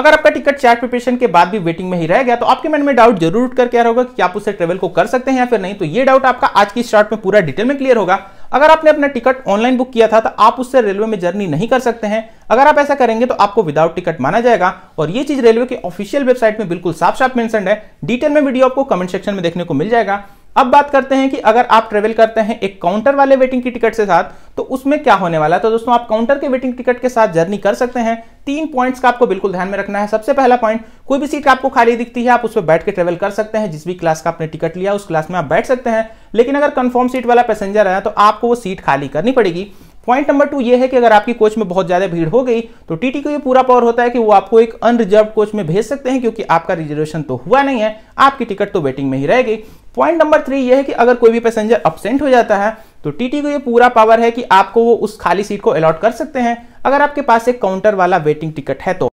अगर आपका ticket chart preparation के बाद भी वेटिंग में ही रह गया तो आपके मन में डाउट जरूर उठ कर क्या होगा कि आप उससे ट्रेवल को कर सकते हैं या फिर नहीं, तो ये डाउट आपका आज की शॉर्ट में पूरा डिटेल में क्लियर होगा। अगर आपने अपना टिकट ऑनलाइन बुक किया था तो आप उससे रेलवे में जर्नी नहीं कर सकते हैं। अगर आप ऐसा करेंगे तो आपको विदाउट टिकट माना जाएगा और ये चीज रेलवे के ऑफिशियल वेबसाइट में बिल्कुल साफ साफ मेंशन्ड है। डिटेल में वीडियो आपको कमेंट सेक्शन में देखने को मिल जाएगा। अब बात करते हैं कि अगर आप ट्रेवल करते हैं एक काउंटर वाले वेटिंग की टिकट के साथ तो उसमें क्या होने वाला है। तो दोस्तों आप काउंटर के वेटिंग टिकट के साथ जर्नी कर सकते हैं। 3 पॉइंट्स का आपको बिल्कुल ध्यान में रखना है। सबसे पहला पॉइंट, कोई भी सीट आपको खाली दिखती है आप उस पर बैठ के ट्रेवल कर सकते हैं। जिस भी क्लास का आपने टिकट लिया उस क्लास में आप बैठ सकते हैं, लेकिन अगर कंफर्म सीट वाला पैसेंजर है तो आपको वो सीट खाली करनी पड़ेगी। पॉइंट नंबर 2 ये है कि अगर आपकी कोच में बहुत ज्यादा भीड़ हो गई तो टीटी को ये पूरा पावर होता है कि वो आपको एक अनरिजर्व कोच में भेज सकते हैं, क्योंकि आपका रिजर्वेशन तो हुआ नहीं है, आपकी टिकट तो वेटिंग में ही रह गई। पॉइंट नंबर 3 ये है कि अगर कोई भी पैसेंजर अब्सेंट हो जाता है तो टीटी को ये पूरा पावर है कि आपको वो उस खाली सीट को अलॉट कर सकते हैं, अगर आपके पास एक काउंटर वाला वेटिंग टिकट है तो।